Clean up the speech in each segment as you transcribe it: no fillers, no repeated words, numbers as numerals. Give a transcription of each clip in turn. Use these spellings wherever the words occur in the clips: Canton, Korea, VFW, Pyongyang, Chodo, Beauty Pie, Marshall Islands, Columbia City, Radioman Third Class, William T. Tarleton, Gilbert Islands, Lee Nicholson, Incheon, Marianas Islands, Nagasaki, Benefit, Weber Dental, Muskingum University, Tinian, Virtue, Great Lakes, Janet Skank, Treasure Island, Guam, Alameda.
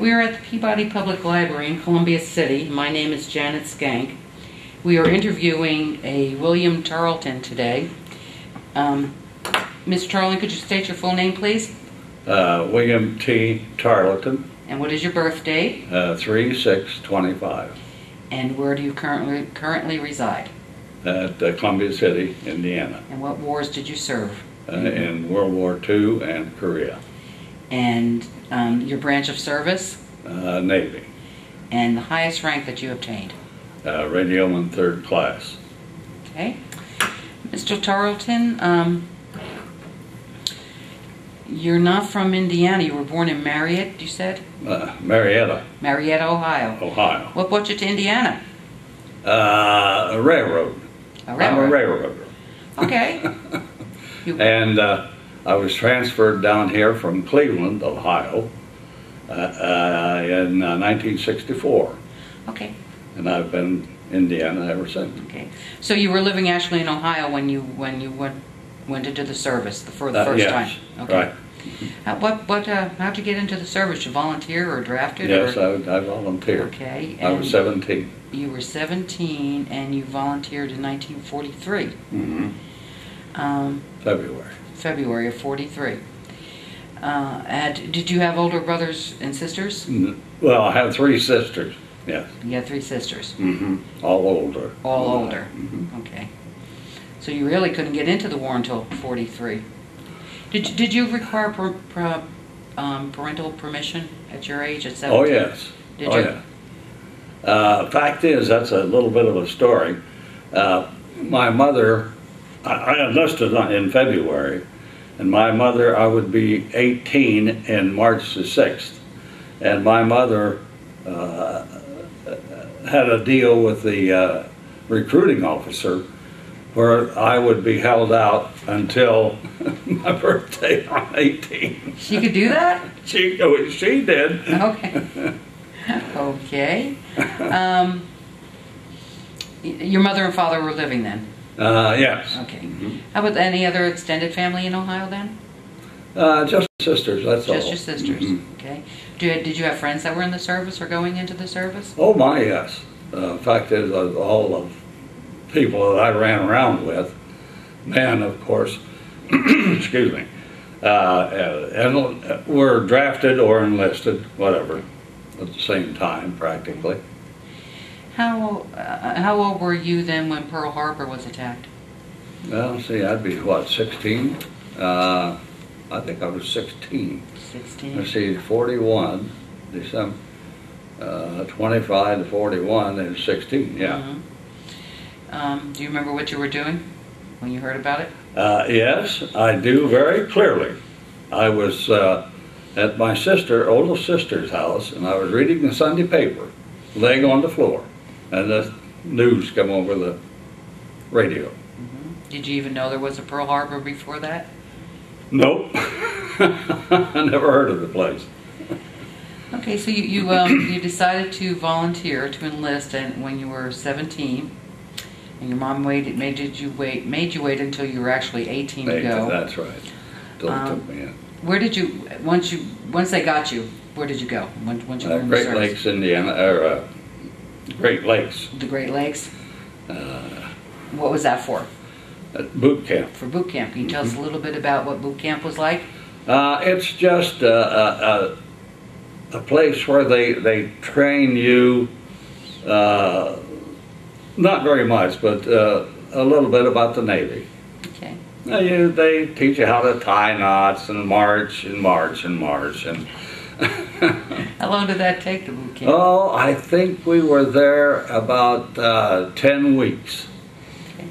We are at the Peabody Public Library in Columbia City. My name is Janet Skank. We are interviewing a William Tarleton today. Mr. Tarleton, could you state your full name, please? William T. Tarleton. And what is your birth date? 3/6/25. And where do you currently reside? At Columbia City, Indiana. And what wars did you serve? In World War II and Korea. And your branch of service? Navy. And the highest rank that you obtained? Radioman Third Class. Okay. Mr. Tarleton, you're not from Indiana. You were born in Marietta, you said? Marietta. Marietta, Ohio. Ohio. What brought you to Indiana? A railroad. A railroad. I'm a railroader. Okay. And I was transferred down here from Cleveland, Ohio, in 1964. Okay. And I've been in Indiana ever since. Okay. So you were living actually in Ohio when you went into the service for the first time. Okay. Right. How'd you get into the service? You volunteer or drafted? Yes, or? I volunteered. Okay. I was 17. You were 17 and you volunteered in 1943. Mm-hmm. February. February of 43. Did you have older brothers and sisters? Well, I have three sisters, yes. You had three sisters? Mm-hmm. All older. All older. Mm-hmm. Okay. So you really couldn't get into the war until 43. Did you require parental permission at your age, at 17? Oh, yes. Did you? Yeah. Fact is, that's a little bit of a story. My mother, I enlisted in February, and my mother, I would be 18 in March the 6th, and my mother had a deal with the recruiting officer where I would be held out until my birthday on 18. She could do that? She did. Okay. Okay. Your mother and father were living then? Yes. Okay. Mm-hmm. How about any other extended family in Ohio then? Just sisters, that's all. Just your sisters, mm-hmm. Okay. Did you have friends that were in the service or going into the service? Oh my, yes. Fact is, all of people that I ran around with, men of course, excuse me, and were drafted or enlisted, whatever, at the same time practically. How old were you then when Pearl Harbor was attacked? Well, see, I'd be, what, 16? I think I was 16. 16. Let's see, 41, December, 25 to 41 is 16, yeah. Mm-hmm. Do you remember what you were doing when you heard about it? Yes, I do very clearly. I was at my older sister's house, and I was reading the Sunday paper, laying on the floor. And the news come over the radio. Mm-hmm. Did you even know there was a Pearl Harbor before that? Nope. I never heard of the place. Okay, so you decided to volunteer, to enlist, and when you were 17, and your mom made you wait until you were actually 18 to go. That's right. Until it took me in. Where did you once they got you? Where did you go? Once you Great Lakes, Indiana. Great Lakes. The Great Lakes? What was that for? Boot camp. For boot camp. Can you tell us a little bit about what boot camp was like? It's just a place where they train you, not very much, but a little bit about the Navy. Okay. They teach you how to tie knots and march. How long did that take, the boot camp? Oh, I think we were there about 10 weeks. Okay.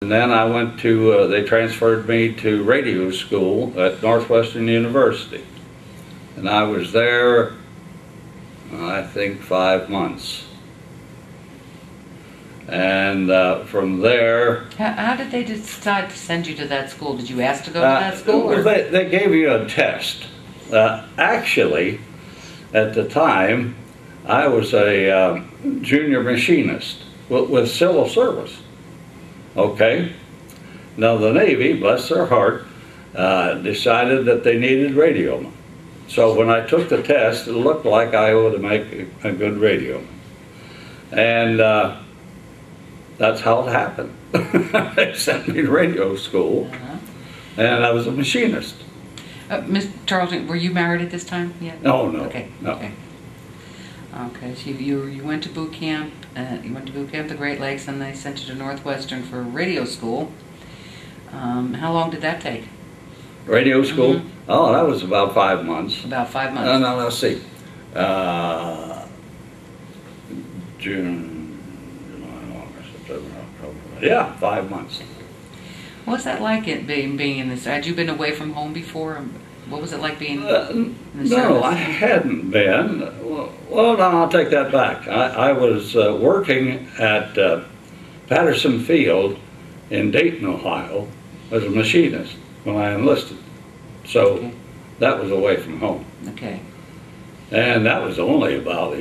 And then I went to, they transferred me to radio school at Northwestern University. And I was there, I think, 5 months. And from there... How did they decide to send you to that school? Did you ask to go to that school? Or? They gave you a test. Actually, at the time, I was a junior machinist with civil service. Okay? Now the Navy, bless their heart, decided that they needed radiomen. So when I took the test, it looked like I ought to make a good radioman. And that's how it happened. They sent me to radio school, and I was a machinist. Mr. Tarleton, were you married at this time yet? No, no. Okay. No. Okay. Okay, so you went to boot camp. You went to boot camp at the Great Lakes, and they sent you to Northwestern for radio school. How long did that take? Radio school? Mm-hmm. Oh, that was about 5 months. About 5 months. No, no, let's see. June, July, August, September, October. Yeah, 5 months. What's that like? It being in this? Had you been away from home before? What was it like being in the service? No, I hadn't been. Well, no, I'll take that back. I was working at Patterson Field in Dayton, Ohio, as a machinist when I enlisted. So that was away from home. Okay. And that was only about a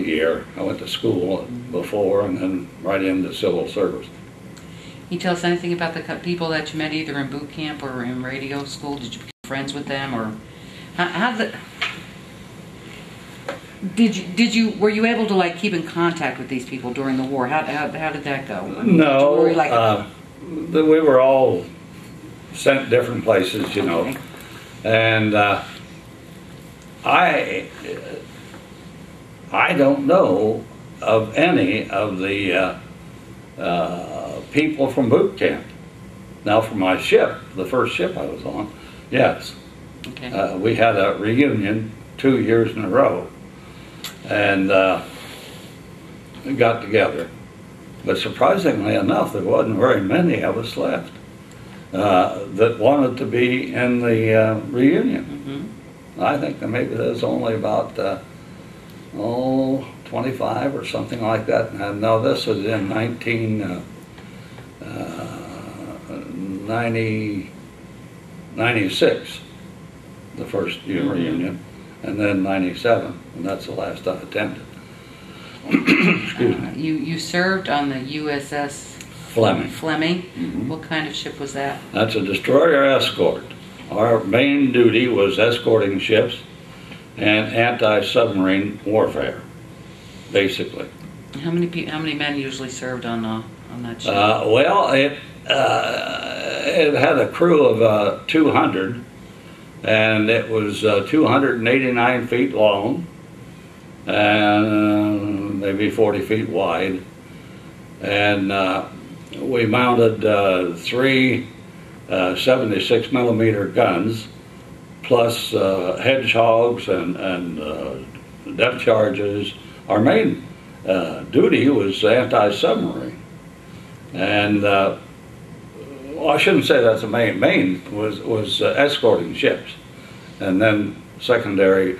year. I went to school before and then right into civil service. Can you tell us anything about the people that you met either in boot camp or in radio school? Did you friends with them, or were you able to like keep in contact with these people during the war? How did that go? I mean, no, were you like we were all sent different places, you know, and I don't know of any of the people from boot camp. Now, for my ship, the first ship I was on. Yes. Okay. We had a reunion 2 years in a row and we got together. But surprisingly enough, there wasn't very many of us left that wanted to be in the reunion. Mm-hmm. I think that maybe there's only about 25 or something like that. Now this was in 1996, the first year reunion, and then 97, and that's the last I attended. Excuse me. You served on the USS Fleming. Fleming. Mm-hmm. What kind of ship was that? That's a destroyer escort. Our main duty was escorting ships and anti-submarine warfare, basically. How many men usually served on that ship? Well, it had a crew of 200, and it was 289 feet long and maybe 40 feet wide, and we mounted three 76 millimeter guns plus hedgehogs and depth charges. Our main duty was anti-submarine, and well, I shouldn't say that's the main. Main was escorting ships, and then secondary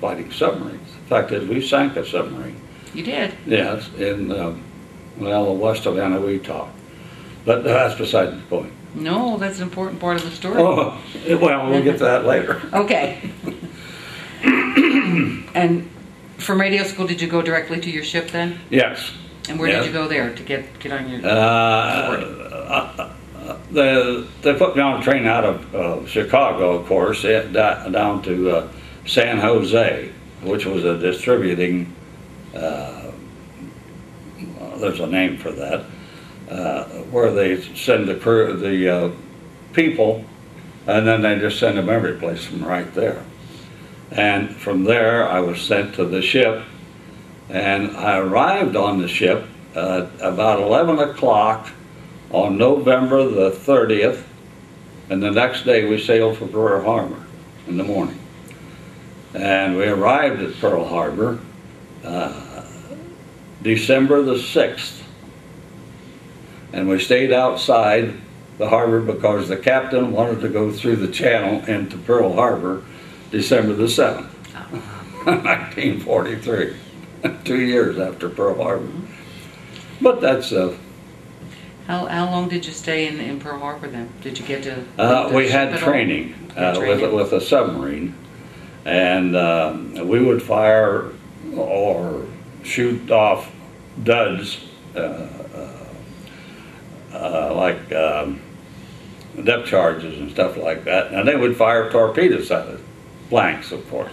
fighting submarines. The fact is, we sank a submarine. You did? Yes, in well, west of Anawita. But that's beside the point. No, that's an important part of the story. Oh, well, we'll get to that later. Okay. And from radio school, did you go directly to your ship then? Yes. And where did you go there to get on your they put me on a train out of Chicago, of course, down to San Jose, which was a distributing, well, there's a name for that, where they send the crew, the people, and then they just send them every place from right there. And from there, I was sent to the ship. And I arrived on the ship about 11 o'clock on November the 30th, and the next day we sailed for Pearl Harbor in the morning. And we arrived at Pearl Harbor December the 6th, and we stayed outside the harbor because the captain wanted to go through the channel into Pearl Harbor December the 7th, 1943. 2 years after Pearl Harbor. But that's How long did you stay in Pearl Harbor then? Did you get to we had training, with a submarine, and we would fire or shoot off duds like depth charges and stuff like that, and they would fire torpedoes at it, blanks of course.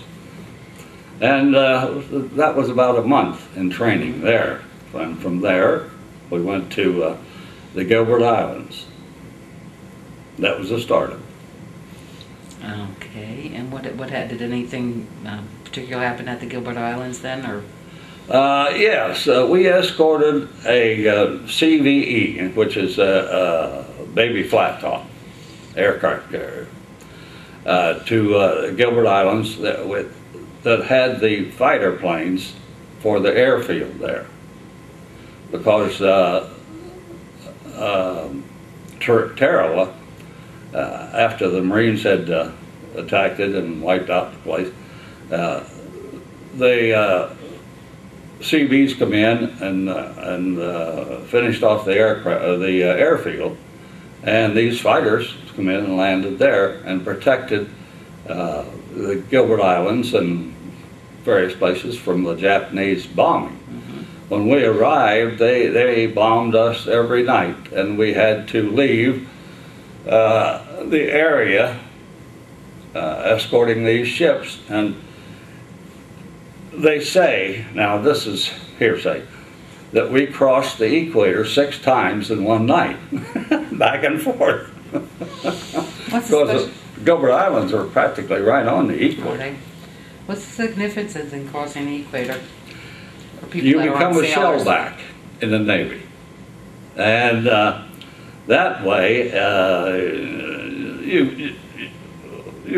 And that was about a month in training there. And from there we went to the Gilbert Islands. That was the start of it. Okay, and what did anything particular happen at the Gilbert Islands then, or? Yes, we escorted a CVE, which is a baby flat top aircraft carrier, to Gilbert Islands that had the fighter planes for the airfield there, because Tarawa, after the Marines had attacked it and wiped out the place, they CVs come in and finished off the aircraft, the airfield, and these fighters come in and landed there and protected the Gilbert Islands and various places from the Japanese bombing. Mm-hmm. When we arrived, they bombed us every night, and we had to leave the area escorting these ships. And they say, now this is hearsay, that we crossed the equator 6 times in one night, back and forth. Because the Gilbert Islands are practically right on the equator. What's the significance in crossing the equator? You become a shellback in the Navy. And that way, you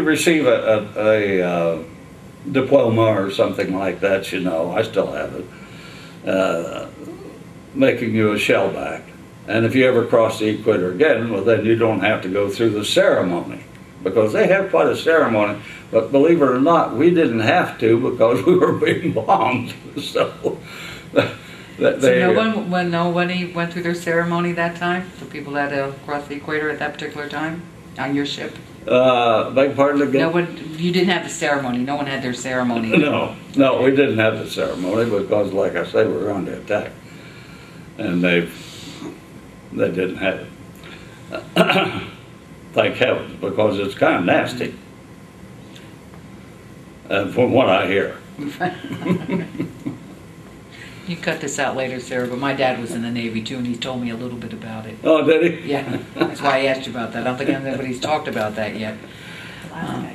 receive a diploma or something like that, you know, I still have it, making you a shellback. And if you ever cross the equator again, well then you don't have to go through the ceremony, because they have quite a ceremony, but believe it or not, we didn't have to, because we were being bombed. So, nobody went through their ceremony that time? The people that crossed the equator at that particular time on your ship? Beg pardon again? No one, you didn't have the ceremony. No one had their ceremony. No, no, we didn't have the ceremony because, like I say, we were under attack, and they didn't have it. Thank heavens, because it's kind of nasty, from what I hear. You cut this out later, Sarah, but my dad was in the Navy too, and he told me a little bit about it. Oh, did he? Yeah, that's why I asked you about that. I don't think anybody's talked about that yet. The last guy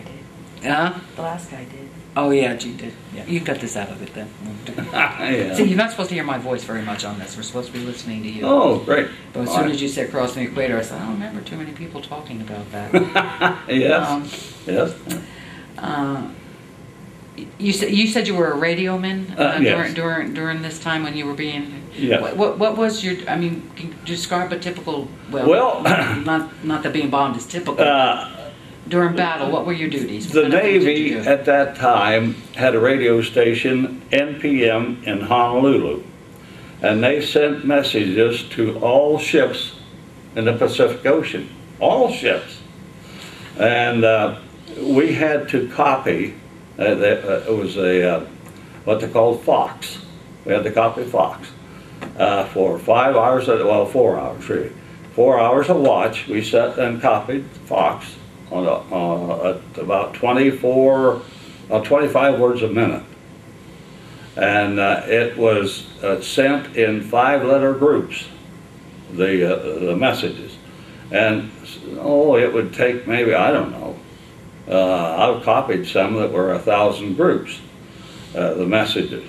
did. Huh? The last guy did. Oh, yeah, you did. Yeah. You cut this out of it then. Yeah. See, you're not supposed to hear my voice very much on this. We're supposed to be listening to you. Oh, great. But as soon as you said crossing the equator, I said, I don't remember too many people talking about that. Yes. Yes. You said you were a radioman yes. during this time when you were being. Yes. What was your? I mean, can you describe a typical. Well, not that being bombed is typical. During battle, what were your duties? The Navy at that time had a radio station, NPM, in Honolulu, and they sent messages to all ships in the Pacific Ocean, all ships, and we had to copy. It was a what they called Fox. We had to copy Fox for 5 hours. Well, 4 hours really. 4 hours a watch. We sat and copied Fox at about 25 words a minute, and it was sent in 5-letter groups, the messages, and it would take maybe, I don't know, I've copied some that were 1,000 groups, the messages,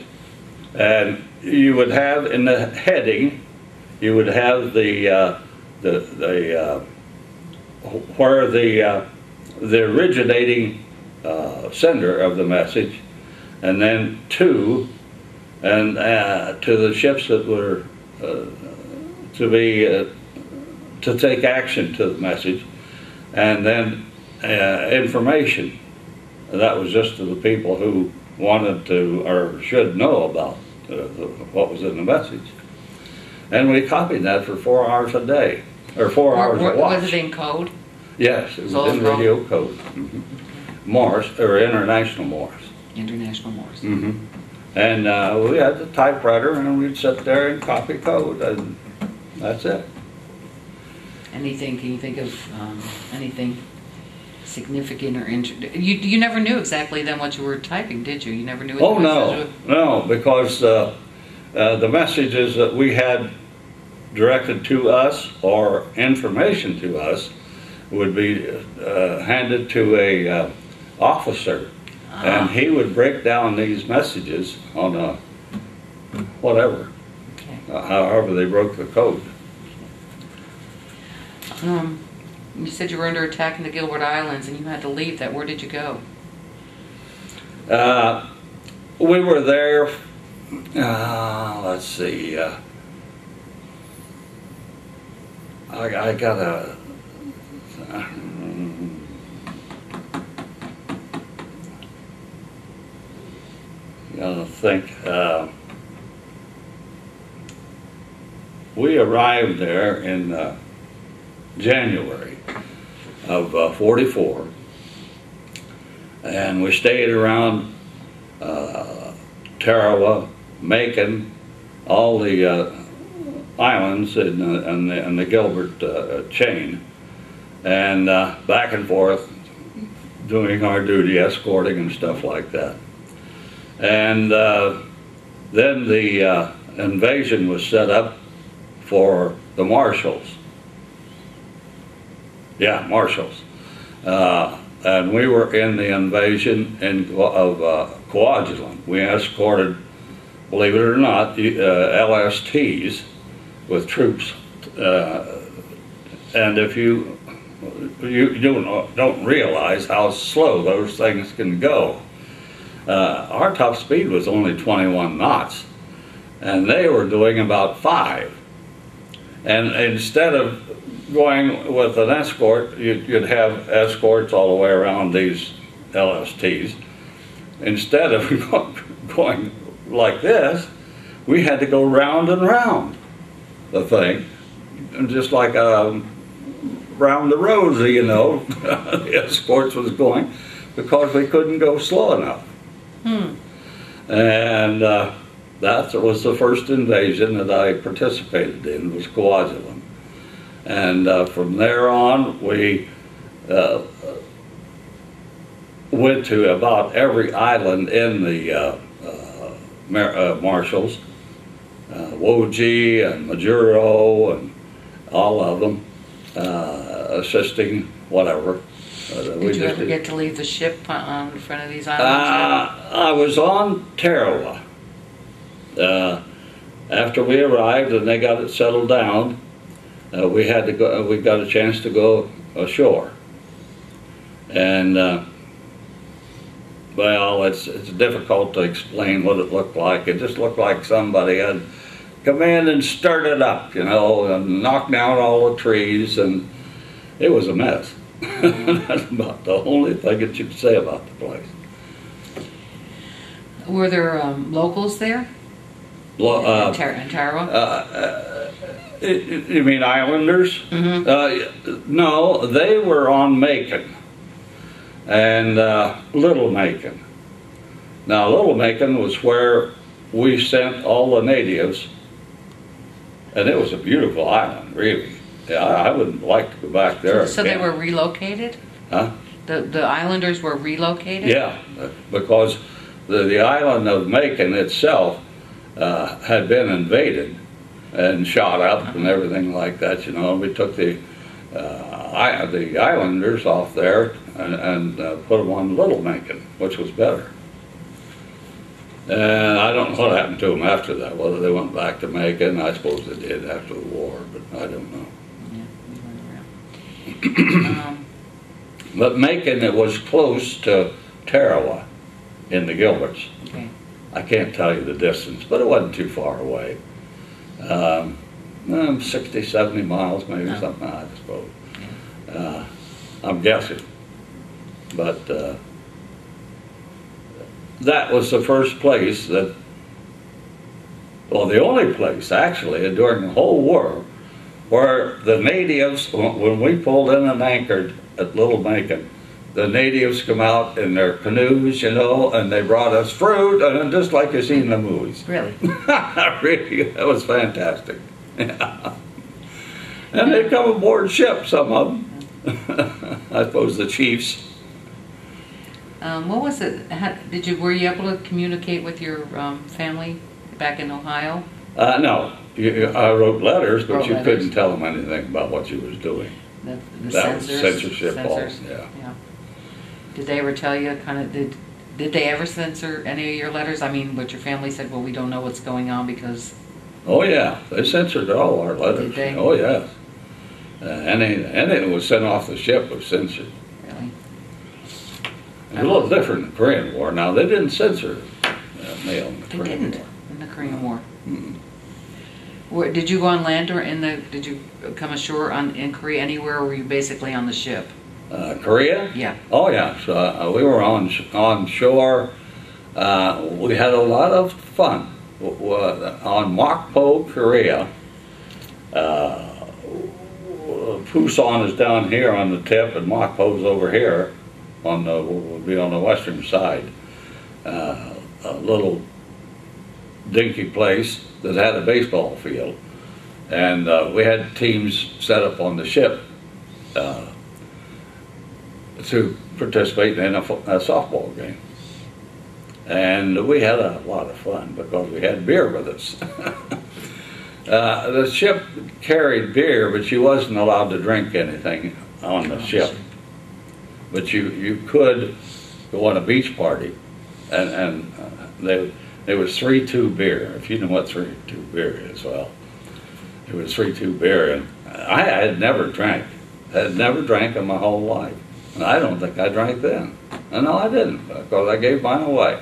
and you would have in the heading, you would have where the originating sender of the message, and then to the ships that were to take action to the message, and then information. And that was just to the people who wanted to or should know about what was in the message. And we copied that for 4 hours a day. Or 4 hours a watch. Was it in code? Yes, it was in radio code. Mm-hmm. Morse, or International Morse. International Morse. Mm-hmm. And we had the typewriter, and we'd sit there and copy code, and that's it. Anything? Can you think of anything significant or interesting? You never knew exactly then what you were typing, did you? You never knew. Oh no, no, because the messages that we had directed to us or information to us would be handed to a officer, and he would break down these messages on a whatever, however they broke the code. You said you were under attack in the Gilbert Islands and you had to leave that. Where did you go? We were there, let's see, I got a, gotta think, we arrived there in January of 44, and we stayed around Tarawa, Makin, all the islands in the Gilbert chain, and back and forth doing our duty, escorting and stuff like that. And then the invasion was set up for the Marshalls. Yeah, Marshalls. And we were in the invasion of Kwajalein. We escorted, believe it or not, LSTs with troops. And if you don't realize how slow those things can go. Our top speed was only 21 knots, and they were doing about 5. And instead of going with an escort, you'd have escorts all the way around these LSTs. Instead of going like this, we had to go round and round the thing, just like round the rosy, you know, the escorts was going, because we couldn't go slow enough. Hmm. And that was the first invasion that I participated in, was Kwajalein. And from there on, we went to about every island in the Marshalls, Woji and Majuro and all of them, assisting whatever. Did you ever get to leave the ship in front of these islands? I was on Tarawa after we arrived, and they got it settled down. We had to go. We got a chance to go ashore, and well, it's difficult to explain what it looked like. It just looked like somebody had come in and stirred it up, you know, and knocked down all the trees, and it was a mess. That's about the only thing that you could say about the place. Were there locals there? In Tarawa? You mean islanders? Mm-hmm. No, they were on Makin and Little Makin. Now, Little Makin was where we sent all the natives, and it was a beautiful island, really. Yeah, I wouldn't like to go back there. So they were relocated? Huh? The islanders were relocated? Yeah, because the island of Makin itself had been invaded and shot up. Uh-huh. And everything like that, you know. We took the islanders off there and put them on Little Makin, which was better. And I don't know what happened to them after that, whether they went back to Makin. I suppose they did after the war, but I don't know. But Makin, it was close to Tarawa in the Gilberts. Okay. I can't tell you the distance, but it wasn't too far away. 60, 70 miles maybe, no. Something, I suppose. Yeah. I'm guessing. But that was the first place that, well, the only place actually during the whole war where the natives, when we pulled in and anchored at Little Makin, the natives come out in their canoes, you know, and they brought us fruit, and just like you see in the movies. Really? Really, that was fantastic. Yeah. And they'd come aboard ship, some of them. I suppose the chiefs. What was it? How, were you able to communicate with your family back in Ohio? No. I wrote letters, but you couldn't tell them anything about what you was doing. That was censorship. Yeah. Did they ever tell you, did they ever censor any of your letters? I mean, but your family said, well, we don't know what's going on because... Oh, yeah. They censored all our letters. Did they? Oh, yes. Anything that was sent off the ship was censored. Really? It was a little different in the Korean War. Now, they didn't censor mail in the Korean War. In the Korean War. Mm-hmm. Where, did you go on land or in the? Did you come ashore in Korea anywhere? Or were you basically on the ship? Korea? Yeah. Oh yeah. So we were on shore. We had a lot of fun on Mokpo, Korea. Pusan is down here on the tip, and Mokpo is over here on the western side. A little dinky place that had a baseball field, and we had teams set up on the ship to participate in a softball game, and we had a lot of fun because we had beer with us. The ship carried beer, but you wasn't allowed to drink anything on the ship, but you could go on a beach party, and It was 3-2 beer, if you know what 3-2 beer is. Well, it was 3-2 beer, and I had never drank. I had never drank in my whole life, and I don't think I drank then. And no, I didn't, because I gave mine away.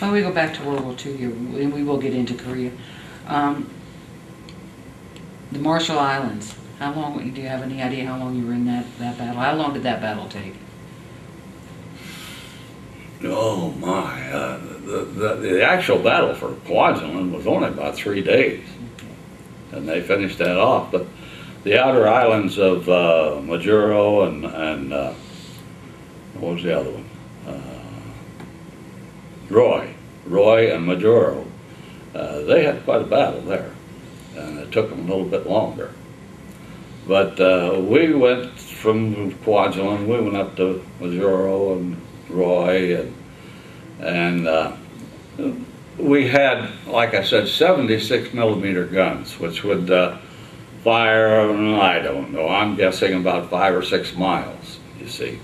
When we go back to World War II here, and we will get into Korea, the Marshall Islands. How long? Do you have any idea how long you were in that battle? How long did that battle take? Oh my! The actual battle for Kwajalein was only about 3 days, and they finished that off. But the outer islands of Majuro and what was the other one? Roi and Majuro. They had quite a battle there, and it took them a little bit longer. But we went from Kwajalein. We went up to Majuro and Roi, and we had, like I said, 76mm guns, which would fire, I don't know, I'm guessing about 5 or 6 miles, you see.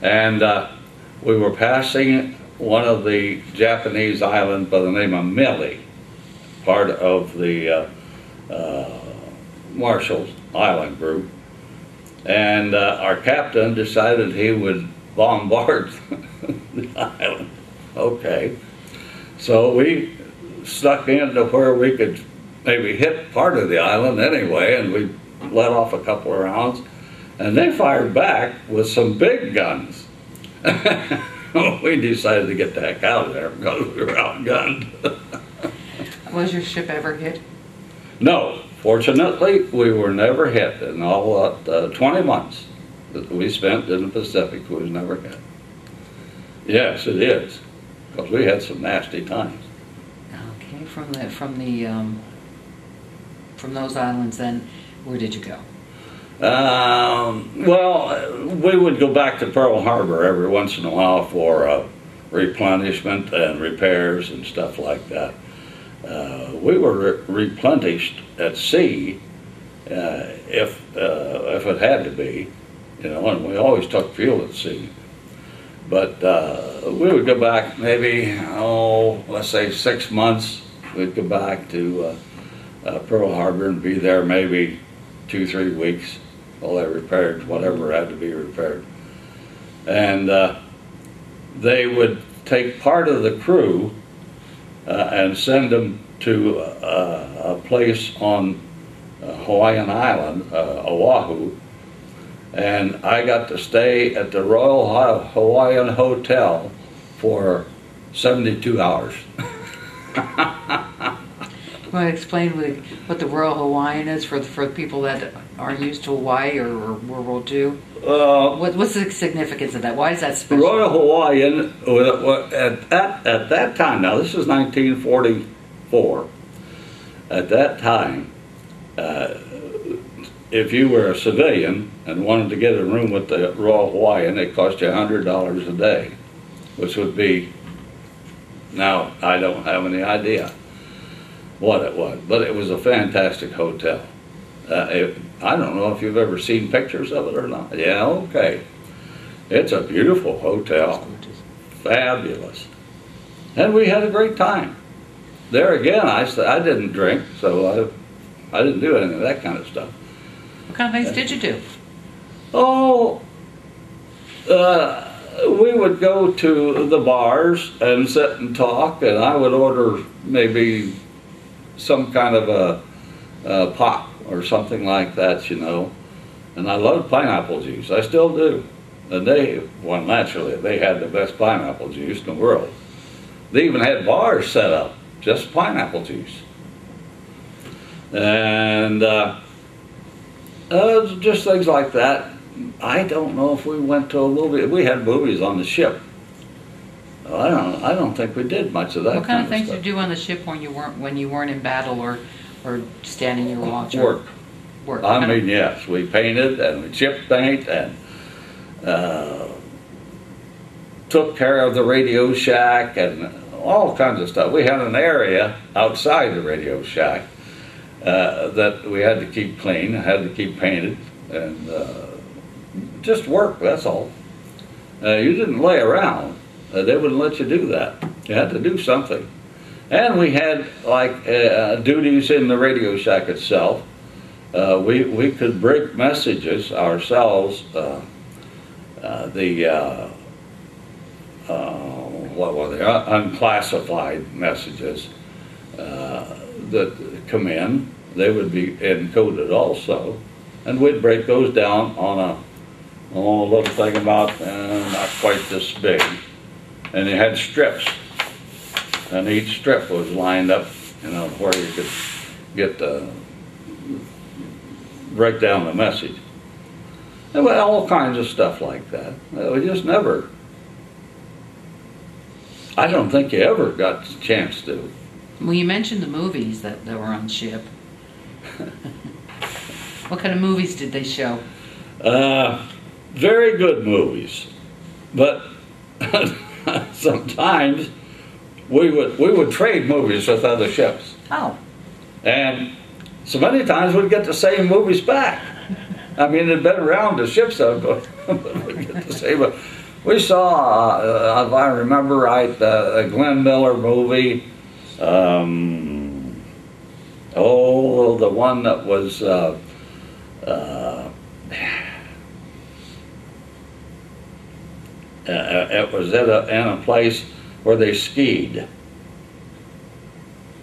And we were passing one of the Japanese islands by the name of Mili, part of the Marshall Island group, and our captain decided he would bombard the island. Okay. So we stuck into where we could maybe hit part of the island anyway, and we let off a couple of rounds, and they fired back with some big guns. We decided to get the heck out of there because we were outgunned. Was your ship ever hit? No. Fortunately, we were never hit in all 20 months. That we spent in the Pacific was never hit. Yes, it is, because we had some nasty times. Okay, from those islands, then where did you go? Well, we would go back to Pearl Harbor every once in a while for replenishment and repairs and stuff like that. We were replenished at sea if it had to be. You know, and we always took fuel at sea. But we would go back maybe, oh, let's say 6 months. We'd go back to Pearl Harbor and be there maybe 2-3 weeks while they repaired whatever had to be repaired. And they would take part of the crew and send them to a place on Hawaiian Island, Oahu. And I got to stay at the Royal Hawaiian Hotel for 72 hours. You want to explain what the Royal Hawaiian is for people that aren't used to Hawaii or World War II? What's the significance of that? Why is that special? Royal Hawaiian, at that time, now this is 1944, at that time, if you were a civilian and wanted to get a room with the Royal Hawaiian, it cost you $100 a day, which would be, now I don't have any idea what it was, but it was a fantastic hotel. I don't know if you've ever seen pictures of it or not. Yeah, okay. It's a beautiful hotel. Fabulous. And we had a great time. There again, I didn't drink, so I didn't do any of that kind of stuff. What kind of things did you do? Oh, we would go to the bars and sit and talk, and I would order maybe some kind of a pop or something like that, you know. And I loved pineapple juice. I still do. And they, well, naturally, they had the best pineapple juice in the world. They even had bars set up, just pineapple juice. And just things like that. I don't know if we went to a movie. We had movies on the ship. I don't think we did much of that. What kind of things did you do on the ship when you weren't in battle or standing your watch? Work. I mean, yes, we painted and we chip paint and took care of the Radio Shack and all kinds of stuff. We had an area outside the Radio Shack that we had to keep clean, had to keep painted, and just work, that's all. You didn't lay around. They wouldn't let you do that. You had to do something. And we had, like, duties in the Radio Shack itself. We could break messages ourselves. What were they? Unclassified messages that come in. They would be encoded also, and we'd break those down on a little thing about not quite this big, and they had strips, and each strip was lined up, you know, where you could get the break down the message. Well, all kinds of stuff like that. We just never, I don't think you ever got the chance to. Well, you mentioned the movies that were on ship. What kind of movies did they show? Very good movies, but sometimes we would trade movies with other ships. Oh. And so many times we'd get the same movies back. I mean, it'd been around the ships, but we get to say, but we saw, if I remember right, a Glenn Miller movie. The one that was it was in a place where they skied.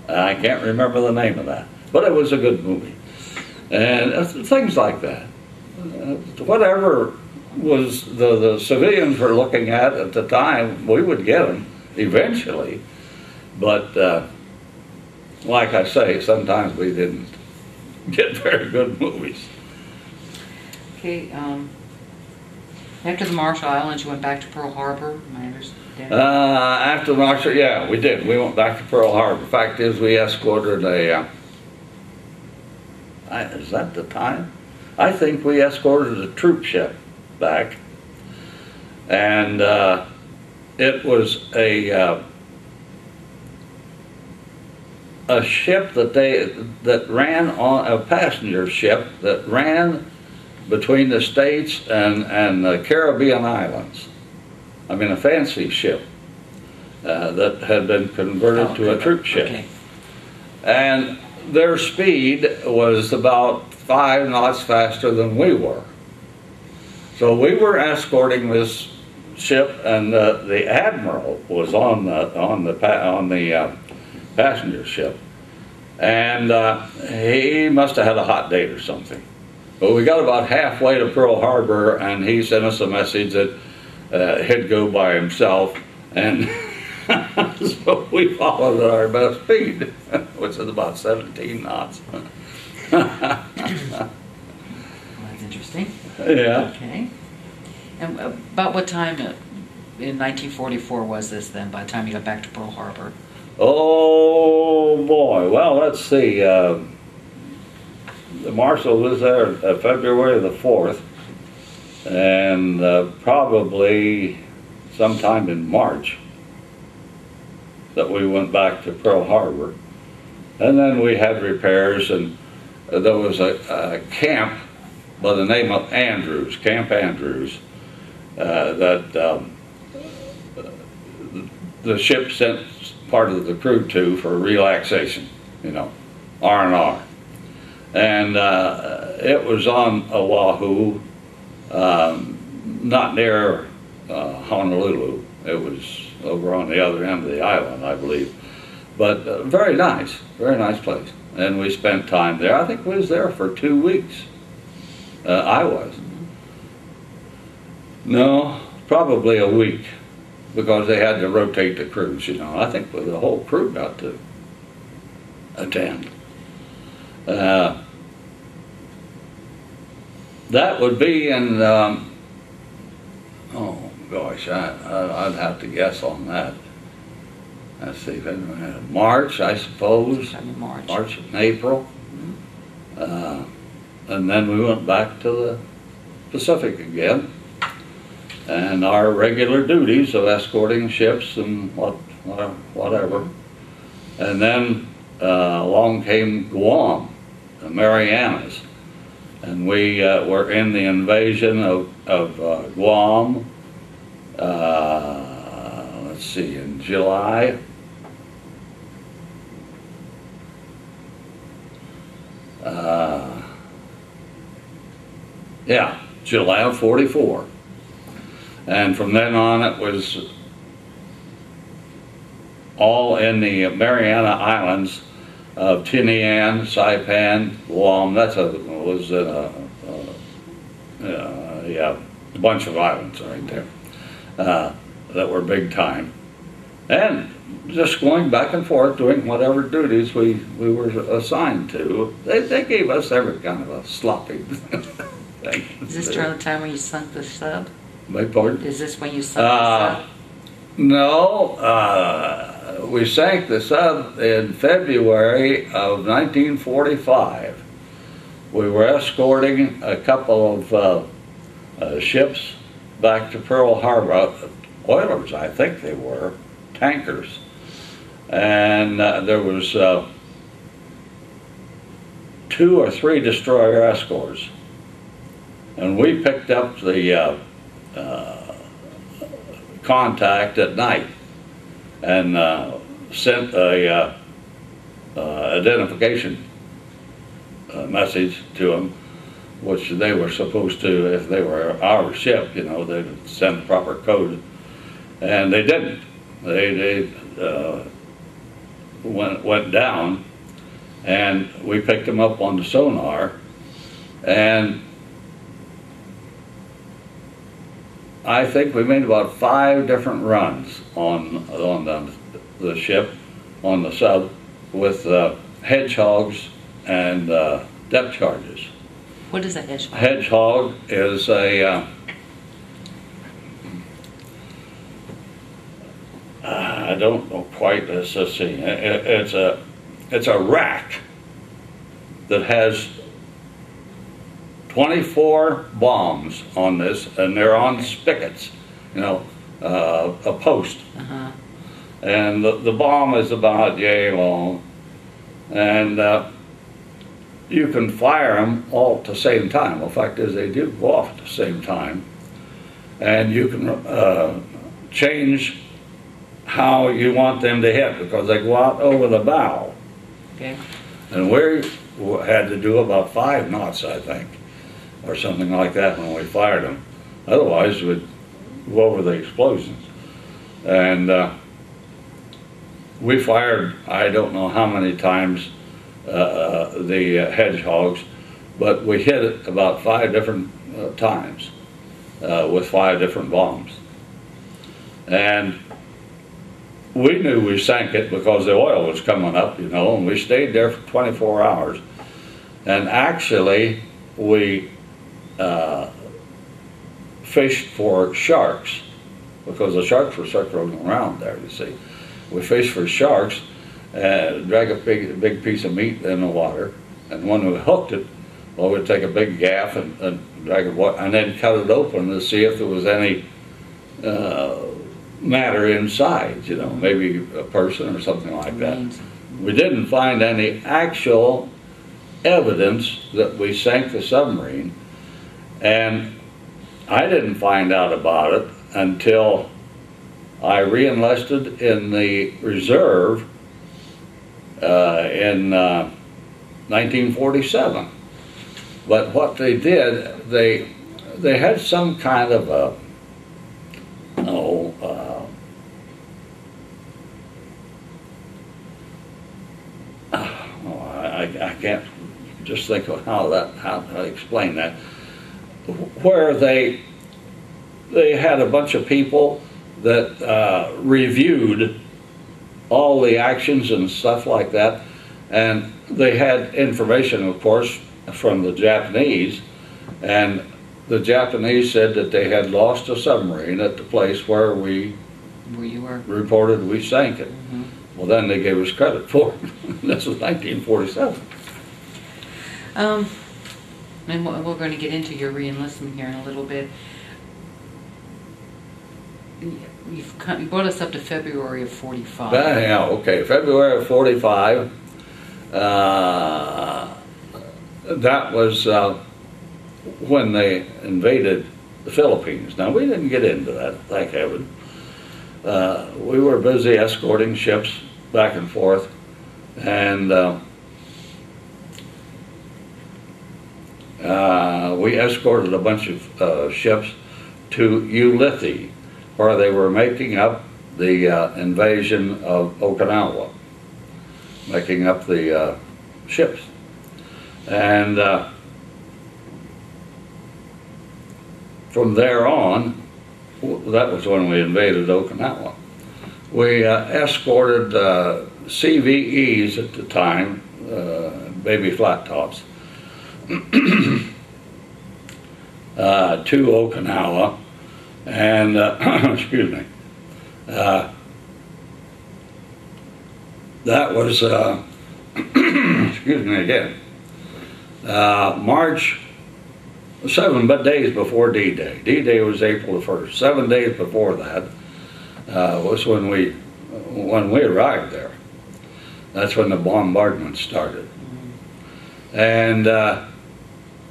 I can't remember the name of that, but it was a good movie, and things like that. Whatever was the civilians were looking at the time, we would get them eventually. But like I say, sometimes we didn't get very good movies. Okay. After the Marshall Islands, you went back to Pearl Harbor, I understand. After Marshall, yeah, we did. We went back to Pearl Harbor. The fact is, we escorted a. Is that the time? I think we escorted a troop ship back, and it was a ship that ran on a passenger ship that ran between the States and the Caribbean islands. I mean, a fancy ship that had been converted to a troop ship, and their speed was about 5 knots faster than we were. So we were escorting this ship, and the admiral was on the passenger ship, and he must have had a hot date or something. But we got about halfway to Pearl Harbor, and he sent us a message that he'd go by himself, and so we followed at our best speed, which is about 17 knots. Well, that's interesting. Yeah. Okay. And about what time in 1944 was this then, by the time you got back to Pearl Harbor? Oh boy, well, let's see. Marshall was there February the 4th, and probably sometime in March that we went back to Pearl Harbor. And then we had repairs, and there was a camp by the name of Andrews, Camp Andrews, that the ship sent part of the crew to for relaxation, you know, R&R. And it was on Oahu, not near Honolulu. It was over on the other end of the island, I believe. But very nice place. And we spent time there. I think we was there for 2 weeks. I was. No, probably a week, because they had to rotate the crews, you know. I think the whole crew got to attend. That would be in, oh gosh, I'd have to guess on that. Let's see, March, I suppose, March and April. And then we went back to the Pacific again, and our regular duties of escorting ships and whatever. And then along came Guam, the Marianas, and we were in the invasion of Guam, let's see, in July. Yeah, July of 44. And from then on it was all in the Mariana Islands of Tinian, Saipan, Guam. That's a bunch of islands right there that were big time. And just going back and forth doing whatever duties we were assigned to. They gave us every kind of a sloppy thing. Is this during the time when you sunk the sub? Beg pardon? Is this when you sunk the sub? No. We sank the sub in February of 1945. We were escorting a couple of ships back to Pearl Harbor, oilers I think they were, tankers. And there was 2 or 3 destroyer escorts. And we picked up the contact at night and sent a identification message to them, which they were supposed to, if they were our ship, you know, they'd send the proper code, and they didn't. They went down, and we picked them up on the sonar, and I think we made about 5 different runs on the ship, on the sub, with hedgehogs and depth charges. What is a hedgehog? Hedgehog is I don't know quite. It's a rack that has 24 bombs on this, and they're on spigots, you know, a post. Uh-huh. And the bomb is about yay long, and you can fire them all at the same time. The fact is they do go off at the same time, and you can change how you want them to hit because they go out over the bow. Okay. And we had to do about 5 knots, I think, or something like that when we fired them. Otherwise, we'd go over the explosions. And we fired, I don't know how many times, the hedgehogs, but we hit it about 5 different times with 5 different bombs. And we knew we sank it because the oil was coming up, you know, and we stayed there for 24 hours. And actually, we fished for sharks because the sharks were circling around there, you see. We fished for sharks, drag a big piece of meat in the water, and when we hooked it, Well, we'd take a big gaff and then cut it open to see if there was any matter inside, you know, maybe a person or something like that. We didn't find any actual evidence that we sank the submarine, and I didn't find out about it until I re-enlisted in the reserve in 1947. But what they did, they had some kind of a, you know, I can't just think of how to explain that, where they had a bunch of people that reviewed all the actions and stuff like that, and they had information, of course, from the Japanese, and the Japanese said that they had lost a submarine at the place where we reported we sank it. Mm-hmm. Well, then they gave us credit for it. This was 1947. And we're going to get into your re-enlistment here in a little bit. You brought us up to February of 45. Yeah, okay, February of 45. That was when they invaded the Philippines. Now, we didn't get into that, thank heaven. We were busy escorting ships back and forth, and we escorted a bunch of ships to Ulithi, where they were making up the invasion of Okinawa, making up the ships. And from there on, that was when we invaded Okinawa. We escorted CVEs at the time, baby flat tops, to Okinawa, and excuse me, that was excuse me again. March, 7 days before D-Day. D-Day was April the 1st. 7 days before that was when we arrived there. That's when the bombardment started. And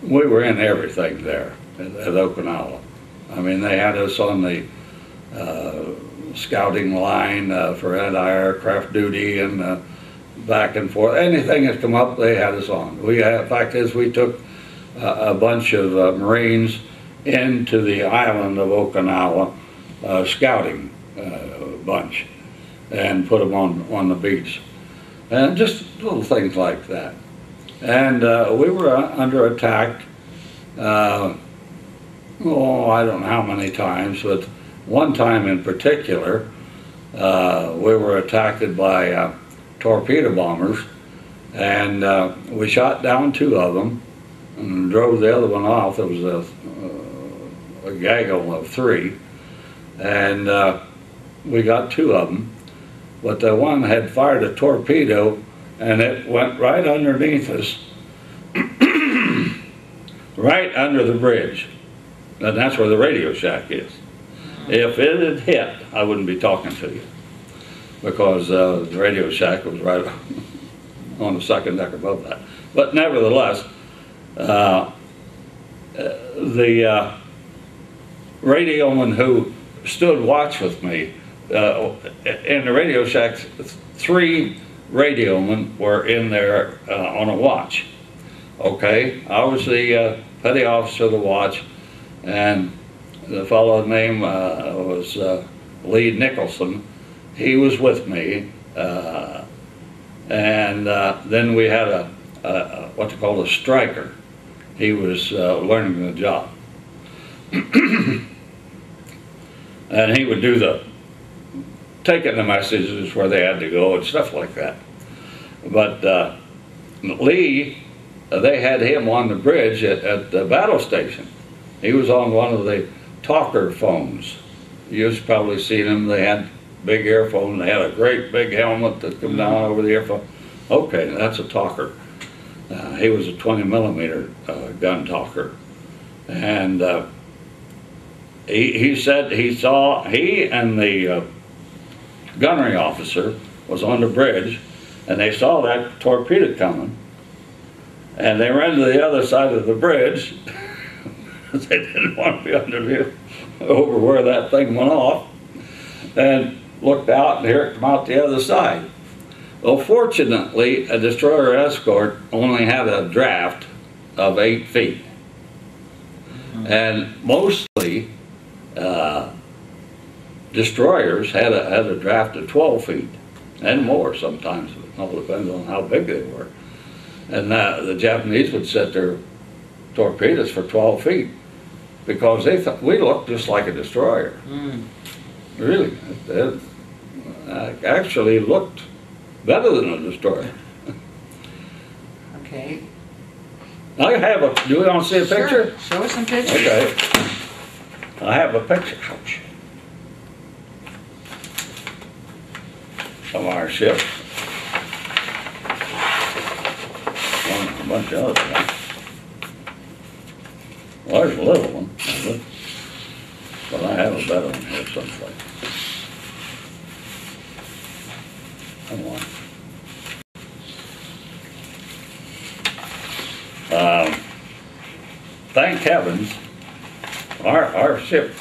we were in everything there at Okinawa. I mean, they had us on the scouting line for anti-aircraft duty and back and forth. Anything that's come up, they had us on. We had, fact is, we took a bunch of Marines into the island of Okinawa, scouting bunch, and put them on the beach. And just little things like that. And we were under attack, oh, I don't know how many times, but one time in particular, we were attacked by torpedo bombers, and we shot down two of them and drove the other one off. There was a gaggle of three, and we got two of them, but the one had fired a torpedo and it went right underneath us, right under the bridge, and that's where the radio shack is. If it had hit, I wouldn't be talking to you, because the radio shack was right on the second deck above that. But nevertheless, the radioman who stood watch with me, in the radio shack, three radiomen were in there on a watch. Okay, I was the petty officer of the watch, and the fellow's name was Lee Nicholson. He was with me, and then we had a what they call a striker. He was learning the job, and he would do the taking the messages where they had to go and stuff like that. But Lee, they had him on the bridge at the battle station. He was on one of the talker phones. You've probably seen him. They had big earphone, they had a great big helmet that come down over the earphone. Okay, that's a talker. He was a 20-millimeter gun talker, and he said he and the gunnery officer was on the bridge, and they saw that torpedo coming, and they ran to the other side of the bridge. They didn't want to be over where that thing went off, and looked out, and here it came out the other side. Well, fortunately, a destroyer escort only had a draft of 8 feet. And mostly, destroyers had a draft of 12 feet and more sometimes. It all depends on how big they were. And the Japanese would set their torpedoes for 12 feet because they thought we looked just like a destroyer. Really. It actually looked better than a destroyer. Okay. I have a. Do we want to see a picture? Sure. Show us some pictures. Okay. I have a picture. Ouch. Of our ship. A bunch of other things. Well, there's a little one, but I have a better one here someplace. Come on. Thank heavens, our ship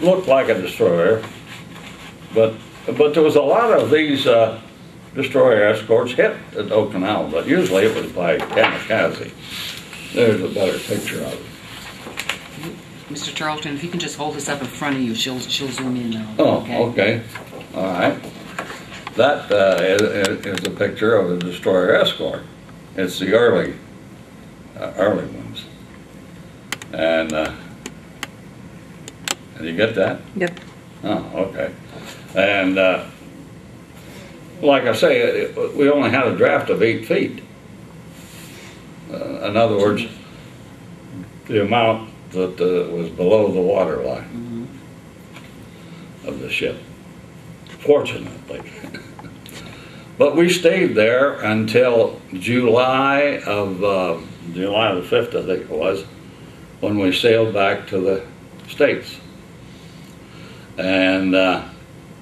looked like a destroyer, but there was a lot of these destroyer escorts hit at Okinawa, but usually it was by kamikaze. There's a better picture of it. Mr. Tarleton, if you can just hold this up in front of you, she'll zoom in now. Oh, okay. All right. That is a picture of a destroyer escort. It's the early ones, and you get that? Yep. Oh, okay. And like I say, we only had a draft of 8 feet. In other words, the amount that was below the water line of the ship. Fortunately. But we stayed there until July the 5th, I think it was, when we sailed back to the States. And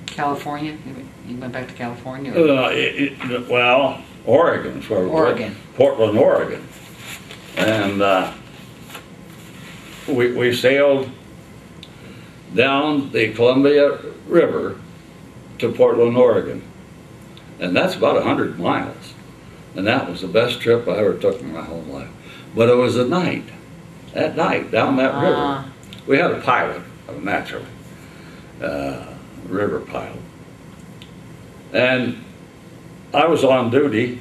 California? You went back to California? Well, Oregon's where we went. Portland, Oregon. And we sailed down the Columbia River to Portland, Oregon. And that's about 100 miles. And that was the best trip I ever took in my whole life. But it was at night. At night, down that river. We had a pilot, naturally. River pilot. And I was on duty,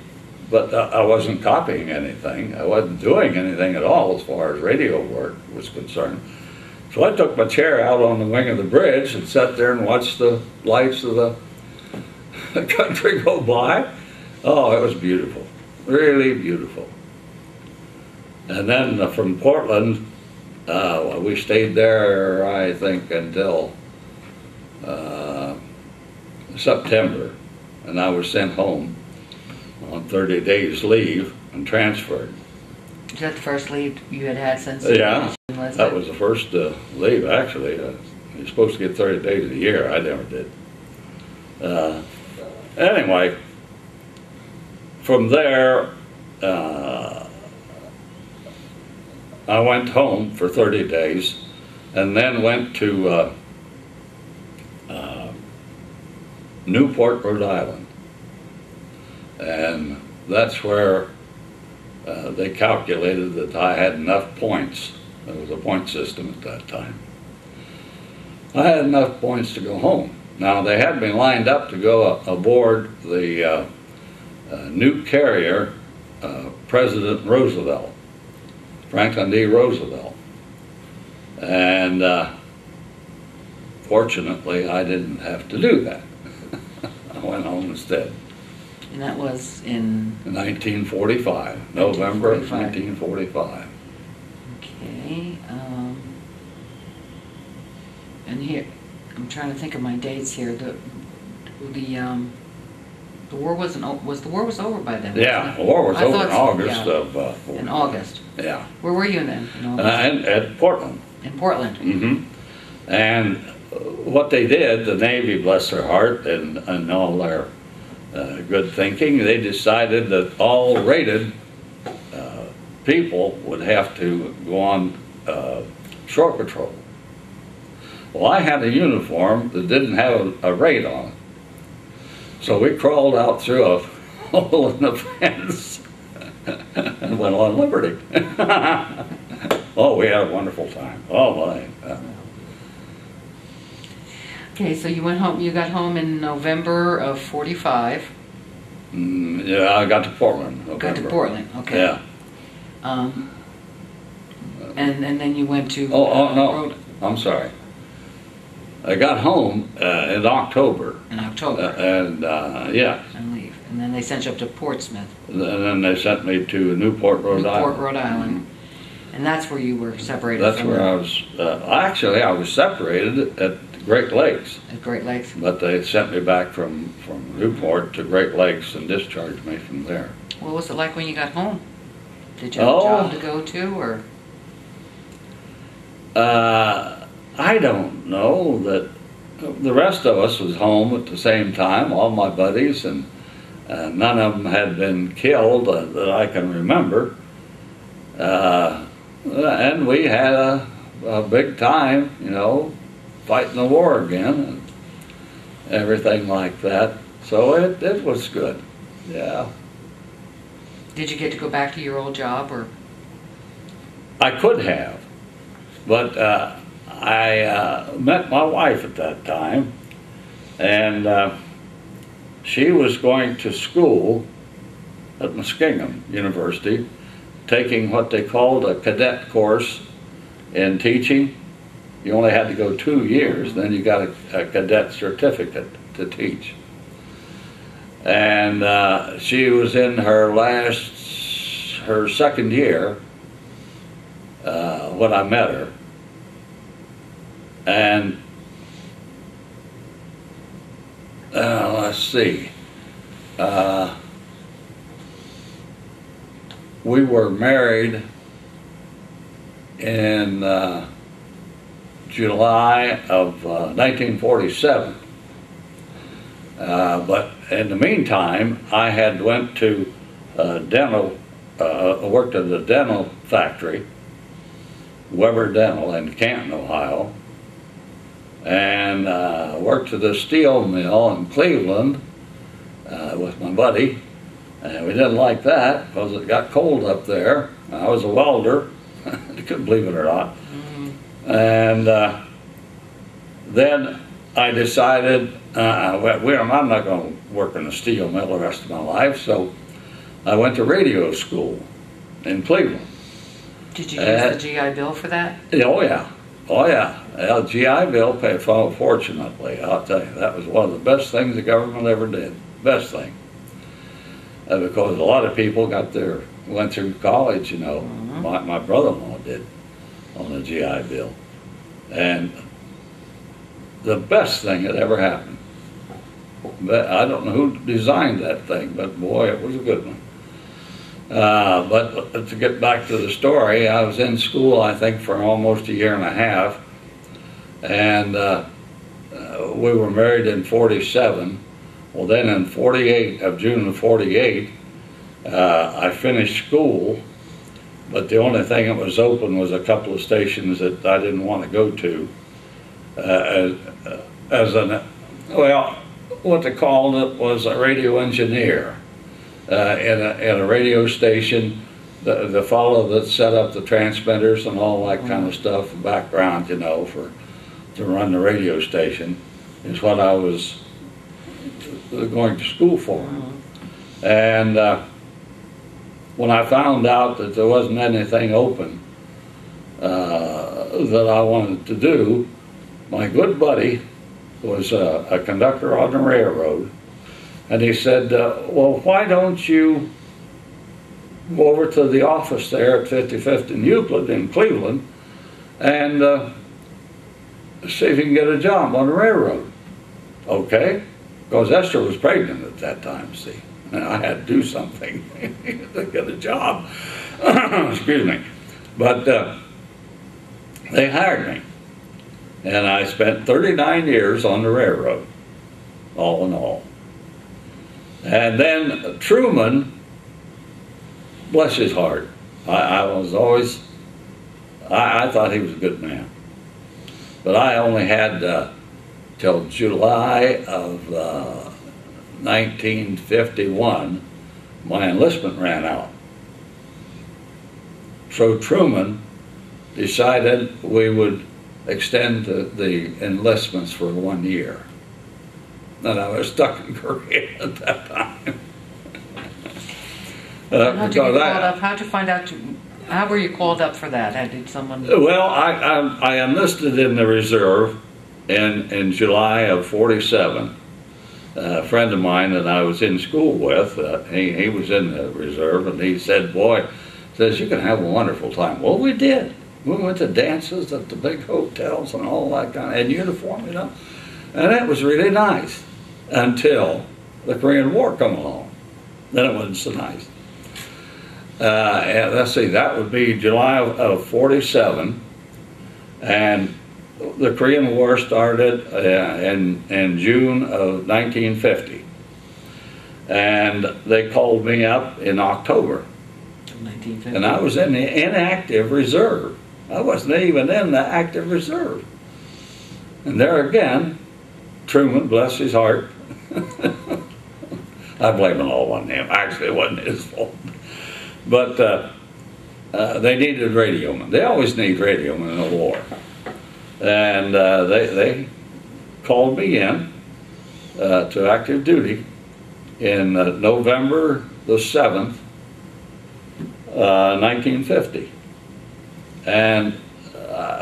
but I wasn't copying anything. I wasn't doing anything at all as far as radio work was concerned. So I took my chair out on the wing of the bridge and sat there and watched the lights of the country go by. Oh, it was beautiful, really beautiful. And then from Portland, we stayed there, I think, until September, and I was sent home on 30 days leave and transferred. Is that the first leave you had since? Yeah, that was the first leave, actually. You're supposed to get 30 days a year. I never did. Anyway, from there, I went home for 30 days and then went to Newport, Rhode Island. And that's where they calculated that I had enough points. There was a point system at that time. I had enough points to go home. Now, they had me lined up to go aboard the new carrier, President Roosevelt, Franklin D. Roosevelt. And fortunately, I didn't have to do that. I went home instead. And that was in? 1945, November of 1945. Okay. And here, I'm trying to think of my dates here. The The war wasn't was over by then? Yeah, the war was over in August of 1940. In August. Yeah. Where were you then? In at Portland. In Portland. Mm-hmm. And what they did, the Navy, bless their heart, and all their good thinking, they decided that all rated people would have to go on shore patrol. Well, I had a uniform that didn't have a rate on it. So we crawled out through a hole in the fence and went on liberty. Oh, we had a wonderful time. Oh, my. Okay, so you went home. You got home in November of '45. Yeah, I got to Portland. November. Got to Portland. Okay. Yeah. And then you went to. No, I'm sorry. I got home in October. In October. Yeah. And leave. And then they sent you up to Portsmouth. And then they sent me to Newport, Rhode Island. Newport, Rhode Island. And that's where you were separated from where I was. Actually, I was separated at Great Lakes. At Great Lakes. But they sent me back from Newport to Great Lakes and discharged me from there. What was it like when you got home? Did you have a job to go to, or? I don't know that the rest of us was home at the same time, all my buddies, and none of them had been killed that I can remember. And we had a big time, you know, fighting the war again and everything like that. So it was good, yeah. Did you get to go back to your old job, or? I could have, but I met my wife at that time, and she was going to school at Muskingum University, taking what they called a cadet course in teaching. You only had to go 2 years, then you got a cadet certificate to teach. And she was in her second year when I met her. And let's see, we were married in July of 1947, but in the meantime I had went to worked at a dental factory, Weber Dental in Canton, Ohio, and worked at a steel mill in Cleveland with my buddy, and we didn't like that because it got cold up there. I was a welder, you couldn't believe it or not. Mm-hmm. And then I decided, I'm not going to work in a steel mill the rest of my life, so I went to radio school in Cleveland. Did you use the GI Bill for that? Oh yeah. Oh yeah, well, GI Bill paid for it, fortunately. I'll tell you, that was one of the best things the government ever did. Best thing. Because a lot of people went through college, you know. Mm-hmm. My brother-in-law did on the GI Bill. And the best thing that ever happened. But I don't know who designed that thing, but boy, it was a good one. But to get back to the story, I was in school, I think, for almost a year and a half, and we were married in 47. Well, then in 48, of June of 48, I finished school, but the only thing that was open was a couple of stations that I didn't want to go to, what they called it was a radio engineer. In a radio station, the fellow that set up the transmitters and all that kind of stuff, the background, you know, to run the radio station, is what I was going to school for. And when I found out that there wasn't anything open that I wanted to do, my good buddy was a conductor on the railroad. And he said, well, why don't you go over to the office there at 55th and Euclid in Cleveland and see if you can get a job on the railroad. Okay, Because Esther was pregnant at that time, see, and I had to do something to get a job. Excuse me. But they hired me, and I spent 39 years on the railroad, all in all. And then Truman, bless his heart, I thought he was a good man, but I only had till July of 1951, my enlistment ran out. So Truman decided we would extend the enlistments for 1 year. And I was stuck in Korea at that time. How'd you find out? How were you called up for that? How did someone? Well, I enlisted in the reserve in July of '47. A friend of mine that I was in school with, he was in the reserve, and he said, "Boy," says, "you can have a wonderful time." Well, we did. We went to dances at the big hotels and all that kind of, and uniform, you know. And that was really nice until the Korean War come along. Then it wasn't so nice. Let's see, that would be July of '47, and the Korean War started in June of 1950. And they called me up in October. And I was in the inactive reserve. I wasn't even in the active reserve. And there again, Truman, bless his heart, I blame it all on him. Actually, it wasn't his fault. But they needed radiomen. They always need radiomen in a war. And they called me in to active duty in November the 7th, 1950, and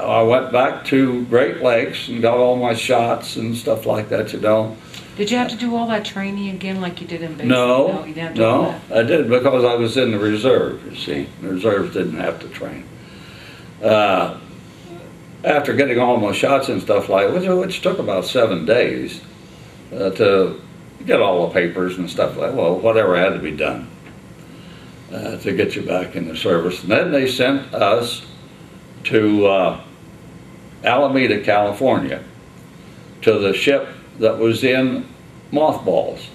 I went back to Great Lakes and got all my shots and stuff like that, you know. Did you have to do all that training again like you did in basic? No, you didn't have to do all that. I did, because I was in the reserve, you see. The reserves didn't have to train. After getting all my shots and stuff like that, which took about 7 days to get all the papers and stuff like that, well, whatever had to be done. To get you back in the service. And then they sent us to Alameda, California, to the ship that was in mothballs.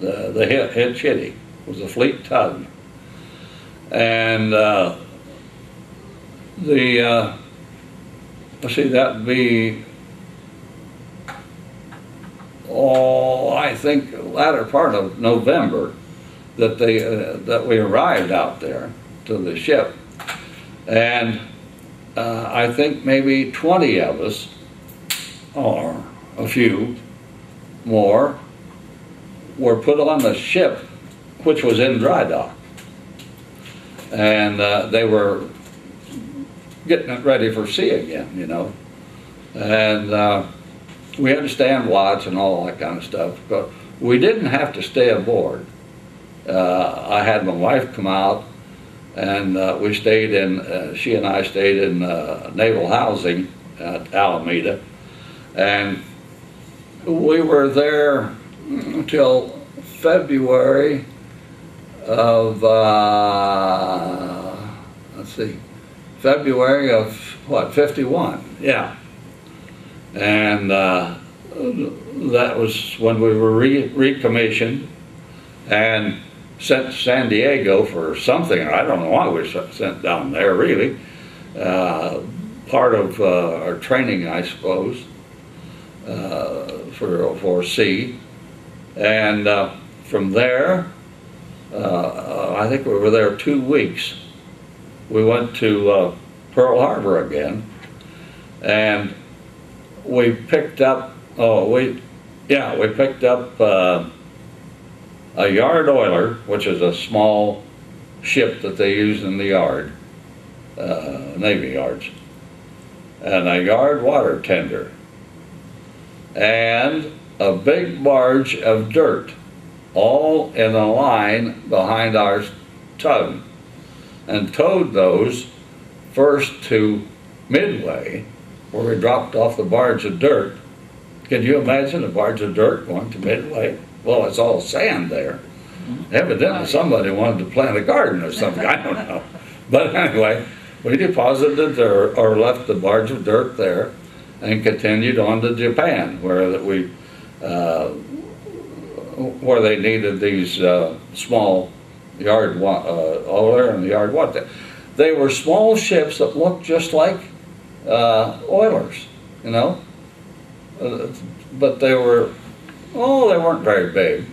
The Hit Chitty was a fleet tug. And let's see, that would be, oh, I think the latter part of November that they that we arrived out there to the ship, and I think maybe 20 of us, or a few more, were put on the ship, which was in dry dock, and they were getting it ready for sea again, you know, and we had to stand watch and all that kind of stuff, but we didn't have to stay aboard. I had my wife come out, and we stayed in, she and I stayed in naval housing at Alameda, and we were there until February of, let's see, February of, what, 51, yeah. And that was when we were recommissioned and sent to San Diego for something. I don't know why we were sent down there, really. Part of our training, I suppose, for sea. And from there, I think we were there 2 weeks. We went to Pearl Harbor again, and we picked up, a yard oiler, which is a small ship that they use in the yard, Navy yards, and a yard water tender, and a big barge of dirt, all in a line behind our tug, and towed those first to Midway, where we dropped off the barge of dirt Could you imagine a barge of dirt going to Midway? Well, it's all sand there. Evidently somebody wanted to plant a garden or something, I don't know. But anyway, we deposited or left the barge of dirt there and continued on to Japan, where they needed these small yard oiler and the yard what. They were small ships that looked just like oilers, you know, but they were, they weren't very big.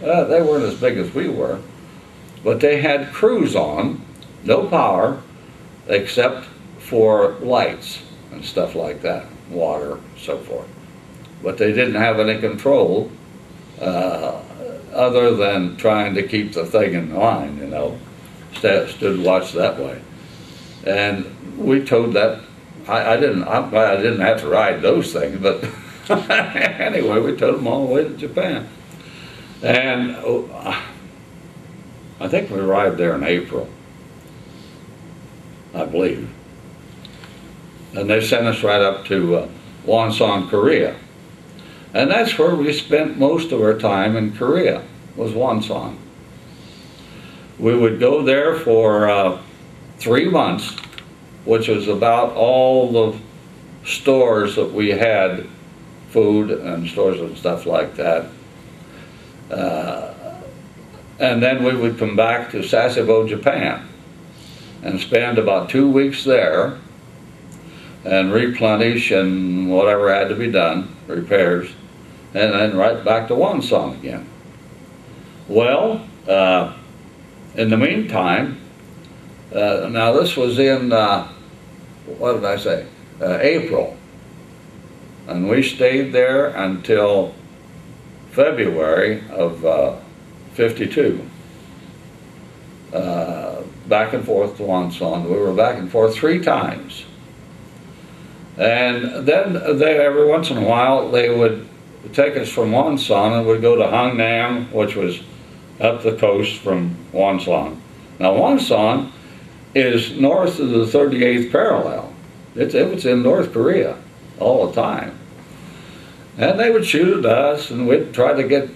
They weren't as big as we were, but they had crews on, no power, except for lights and stuff like that, water, so forth. But they didn't have any control other than trying to keep the thing in line, you know, stood watch that way. And we towed that, I'm glad I didn't have to ride those things, but anyway, we towed them all the way to Japan. And I think we arrived there in April, I believe. And they sent us right up to Wonsan, Korea. And that's where we spent most of our time in Korea, was Wonsan. We would go there for 3 months, which was about all the stores that we had, food and stores and stuff like that. And then we would come back to Sasebo, Japan, and spend about 2 weeks there and replenish and whatever had to be done, repairs, and then right back to Wonsan again. Well, in the meantime, now this was in, what did I say, April, and we stayed there until February of 52, back and forth to Wonsan. We were back and forth 3 times. And then they, every once in a while, they would take us from Wonsan and would go to Hungnam, which was up the coast from Wonsan. Now Wonsan is north of the 38th parallel. It was in North Korea all the time. And they would shoot at us, and we'd try to get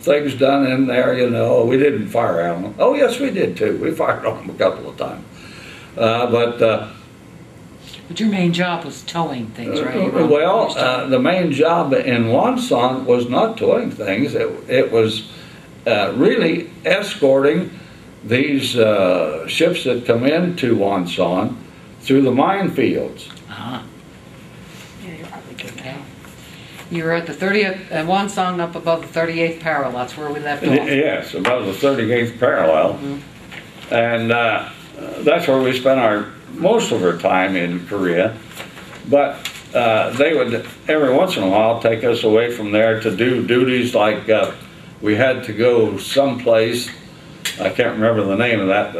things done in there, you know. We didn't fire at them. Oh, yes, we did, too. We fired on them a couple of times. But your main job was towing things, right? Well, the main job in Wonsan was not towing things. It was really escorting these ships that come into Wonsan through the minefields. Uh-huh. Yeah, you're probably good now. You were at the 30th, Wonsan up above the 38th parallel. That's where we left off. Yes, above the 38th parallel. Mm-hmm. And that's where we spent most of our time in Korea. But they would, every once in a while, take us away from there to do duties like we had to go someplace, I can't remember the name of that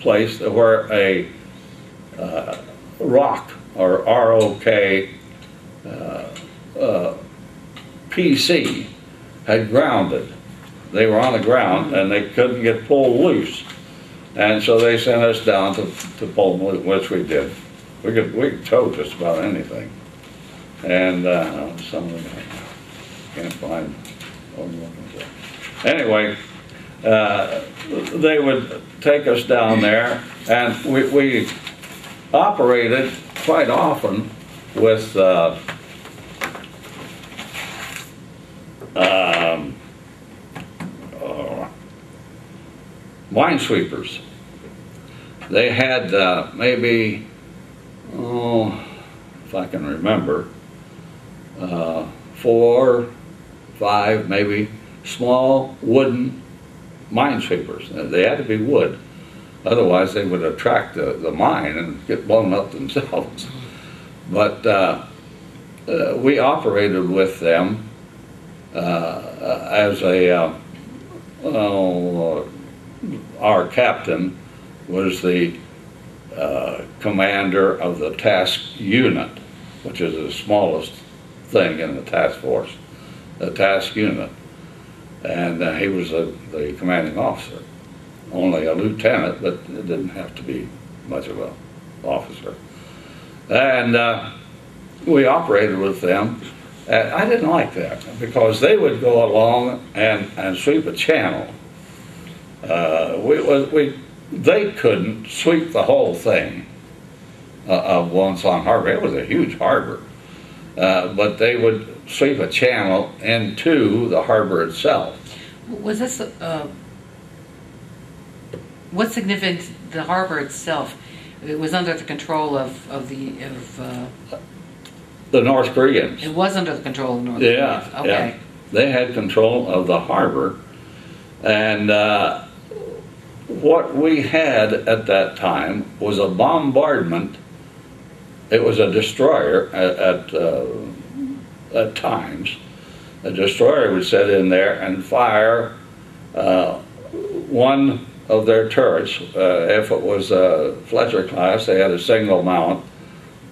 place, where a rock, or ROK, PC had grounded. They were on the ground and they couldn't get pulled loose, and so they sent us down to pull them loose, which we did. We could tow just about anything, and some of them I can't find. Anyway, they would take us down there, and we operated quite often with. Minesweepers. They had maybe, if I can remember, 4, 5 maybe small wooden minesweepers. They had to be wood, otherwise they would attract the mine and get blown up themselves. But we operated with them as a our captain was the commander of the task unit, which is the smallest thing in the task force, the task unit, and he was the commanding officer, only a lieutenant, but it didn't have to be much of an officer. And we operated with them. I didn't like that, because they would go along and sweep a channel. They couldn't sweep the whole thing of Wonsan Harbor. It was a huge harbor. But they would sweep a channel into the harbor itself. Was this, what significance the harbor itself? It was under the control of the North Koreans. It was under the control of the North Koreans. Okay. Yeah. They had control of the harbor. And what we had at that time was a bombardment. It was a destroyer at times. A destroyer would sit in there and fire one of their turrets. If it was a Fletcher class, they had a single mount,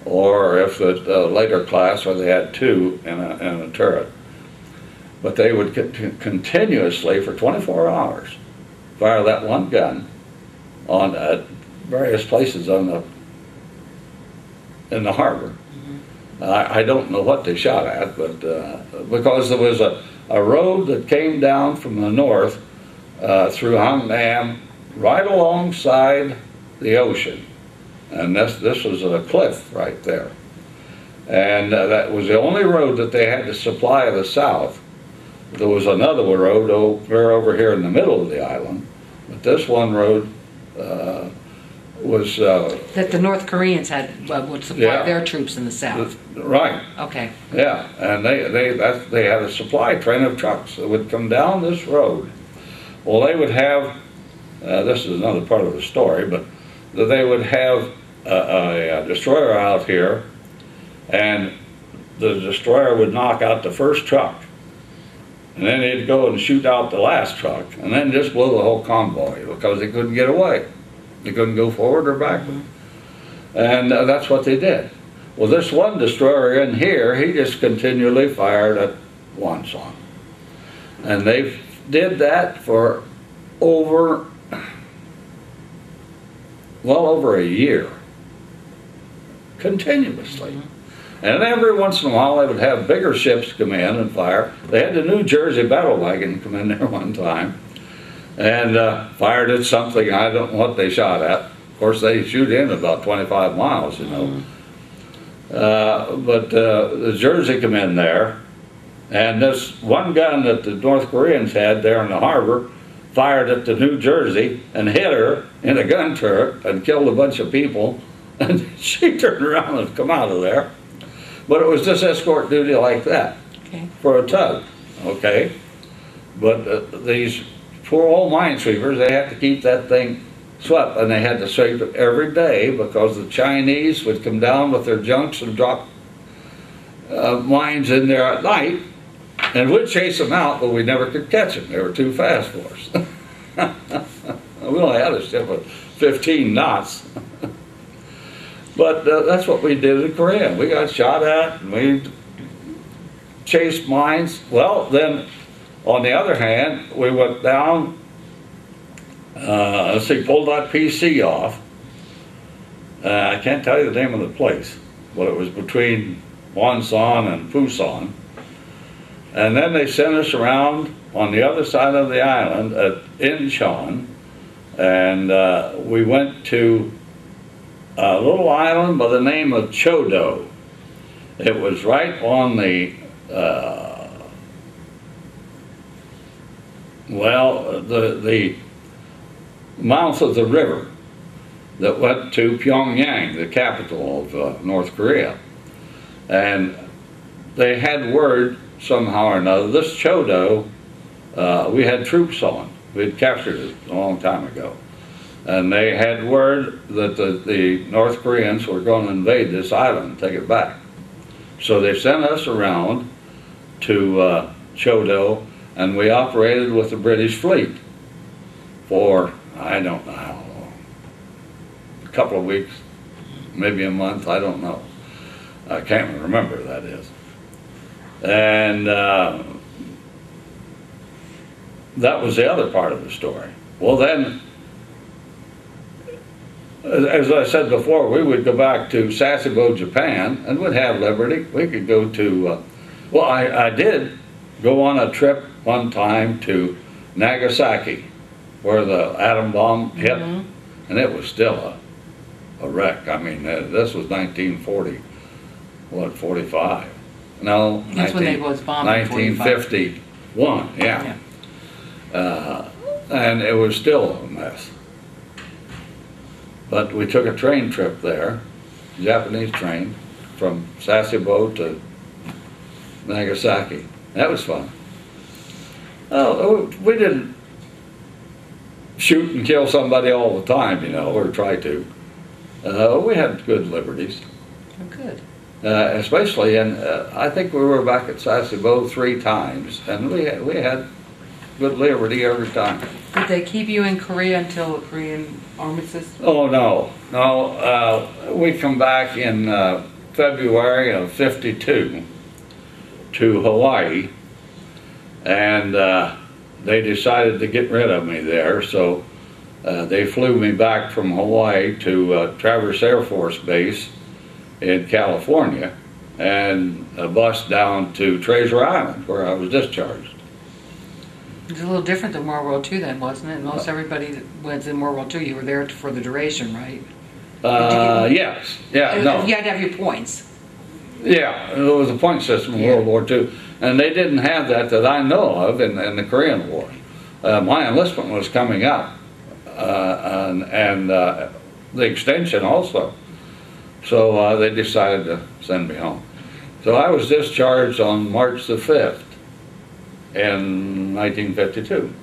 or if it a later class, where they had two in a turret. But they would continuously, for 24 hours, fire that one gun on various places in the harbor. Mm-hmm. I don't know what they shot at, but because there was a road that came down from the north through Hungnam, right alongside the ocean, and this was a cliff right there, and that was the only road that they had to supply the south. There was another road over here in the middle of the island, but this one road was... that the North Koreans had would supply their troops in the south. Right. Okay. Yeah, and they had a supply train of trucks that would come down this road. Well, they would have, this is another part of the story, but they would have a destroyer out here, and the destroyer would knock out the first truck. And then he'd go and shoot out the last truck, and then just blow the whole convoy, because they couldn't get away. They couldn't go forward or backward. And that's what they did. Well, this one destroyer in here, he just continually fired at Wonsan. And they did that for well over a year, continuously. And every once in a while, they would have bigger ships come in and fire. They had the New Jersey battle wagon come in there one time and fired at something. I don't know what they shot at. Of course, they shoot in about 25 miles, you know. Mm-hmm. But the Jersey come in there, and this one gun that the North Koreans had there in the harbor fired at the New Jersey and hit her in a gun turret and killed a bunch of people. And she turned around and come out of there. But it was just escort duty like that, for a tug, okay? But these poor old minesweepers, they had to keep that thing swept, and they had to sweep it every day, because the Chinese would come down with their junks and drop mines in there at night, and we'd chase them out, but we never could catch them. They were too fast for us. We only had a ship of 15 knots. But that's what we did in Korea. We got shot at, and we chased mines. Well, then, on the other hand, we went down, let's see, pulled that PC off. I can't tell you the name of the place, but it was between Wonsan and Pusan. And then they sent us around on the other side of the island at Incheon, and we went to a little island by the name of Chodo. It was right on the, the mouth of the river that went to Pyongyang, the capital of North Korea. And they had word somehow or another, this Chodo, we had troops on. We had captured it a long time ago. And they had word that the North Koreans were going to invade this island and take it back. So they sent us around to Chodo, and we operated with the British fleet for, I don't know how long, a couple of weeks, maybe a month, I don't know. I can't remember, that is. And that was the other part of the story. Well, then, as I said before, we would go back to Sasebo, Japan, and would have liberty. We could go to Well, I did go on a trip one time to Nagasaki, where the atom bomb hit, and it was still a wreck. I mean, this was 1940, what, 45? No, that's 1951, yeah. And it was still a mess. But we took a train trip there, Japanese train, from Sasebo to Nagasaki. That was fun. Oh, we didn't shoot and kill somebody all the time, you know, or try to. We had good liberties. Oh, good. Especially, and I think we were back at Sasebo 3 times, and we had good liberty every time. Did they keep you in Korea until the Korean armistice? Oh no, no. We come back in February of '52 to Hawaii, and they decided to get rid of me there, so they flew me back from Hawaii to Traverse Air Force Base in California, and a bus down to Treasure Island, where I was discharged. It's a little different than World War II then, wasn't it? Most everybody that was in World War II, you were there for the duration, right? Yes. Yeah, no. You had to have your points. Yeah, there was a point system in World War II, and they didn't have that that I know of in the Korean War. My enlistment was coming up, and the extension also. So they decided to send me home. So I was discharged on March the 5th in 1952.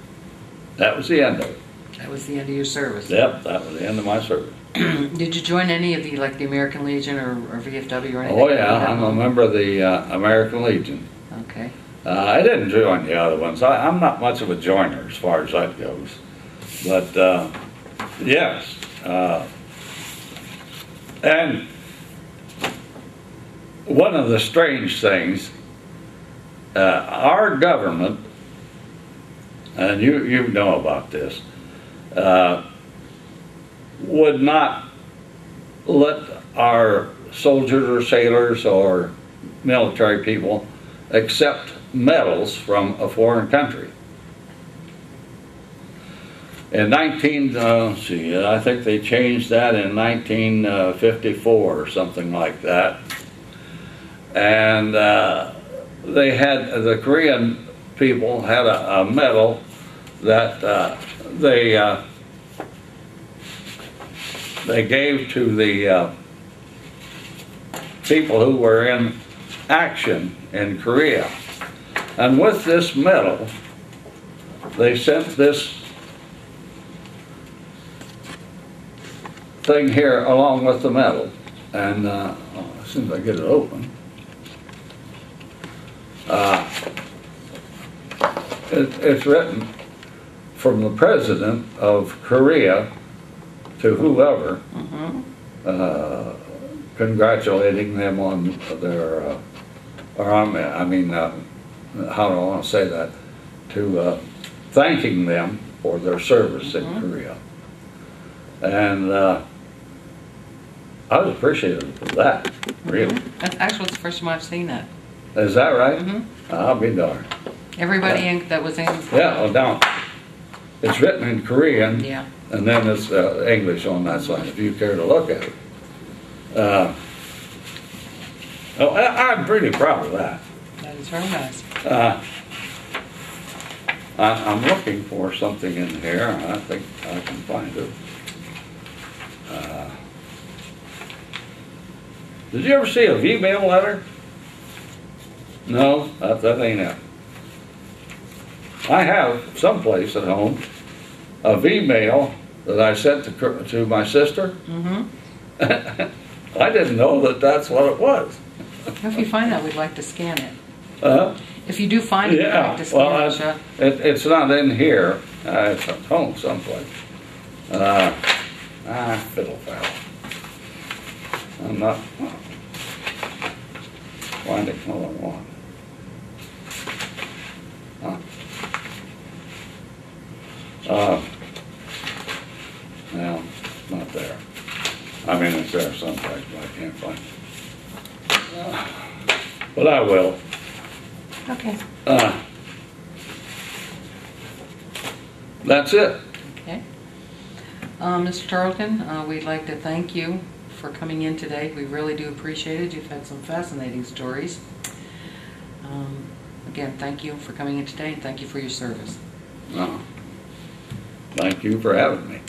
That was the end of it. That was the end of your service. Yep, that was the end of my service. Did you join any of the, like the American Legion or VFW or anything? Oh yeah, I'm a member of the American Legion. Okay. I didn't join the other ones. I'm not much of a joiner as far as that goes. But yes. And one of the strange things, our government, and you know about this, would not let our soldiers or sailors or military people accept medals from a foreign country. In I think they changed that in 1954 or something like that. And they had, the Korean people had a medal that they gave to the people who were in action in Korea. And with this medal, they sent this thing here along with the medal, and as soon as I get it open, it's written from the President of Korea to whoever, congratulating them on their how do I want to say that, to thanking them for their service in Korea. And I was appreciative of that, really. Actually, it's the first time I've seen that. Is that right? I'll be darned. Everybody that was in Korea. Yeah, well, down. It's written in Korean, and then it's English on that side, if you care to look at it. I'm pretty proud of that. That is very nice. I'm looking for something in here, and I think I can find it. Did you ever see a V-mail letter? No, that ain't it. I have someplace at home a V-mail that I sent to my sister. I didn't know that that's what it was. If you find that, we'd like to scan it. If you do find it, we'd like to scan it's not in here. It's at home someplace. Fiddle foul. I'm not finding what I want. No, not there. I mean, it's there someplace, but I can't find it. But I will. Okay. That's it. Okay. Mr. Tarleton, we'd like to thank you for coming in today. We really do appreciate it. You've had some fascinating stories. Again, thank you for coming in today, and thank you for your service. Thank you for having me.